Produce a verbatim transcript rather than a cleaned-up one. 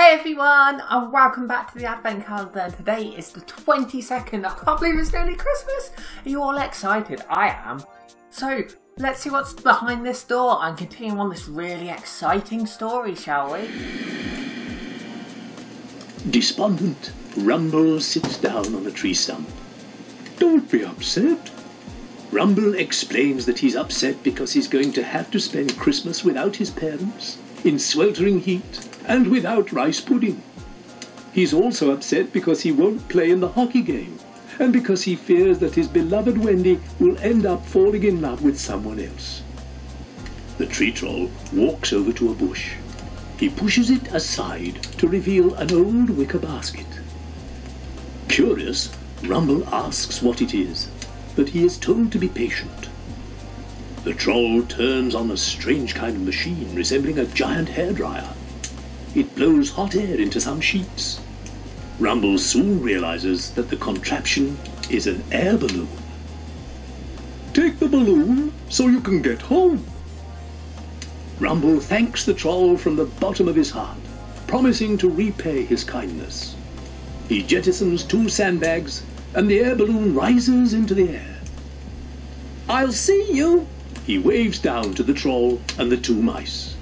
Hey everyone, and welcome back to the Advent Calendar. Today is the twenty-second. I can't believe it's nearly Christmas. Are you all excited? I am. So let's see what's behind this door and continue on this really exciting story, shall we? Despondent, Rumble sits down on a tree stump. Don't be upset. Rumble explains that he's upset because he's going to have to spend Christmas without his parents, in sweltering heat, and without rice pudding. He's also upset because he won't play in the hockey game, and because he fears that his beloved Wendy will end up falling in love with someone else. The tree troll walks over to a bush. He pushes it aside to reveal an old wicker basket. Curious, Rumble asks what it is, but he is told to be patient. The troll turns on a strange kind of machine resembling a giant hairdryer. It blows hot air into some sheets. Rumble soon realizes that the contraption is an air balloon. Take the balloon so you can get home. Rumble thanks the troll from the bottom of his heart, promising to repay his kindness. He jettisons two sandbags and the air balloon rises into the air. I'll see you. He waves down to the troll and the two mice.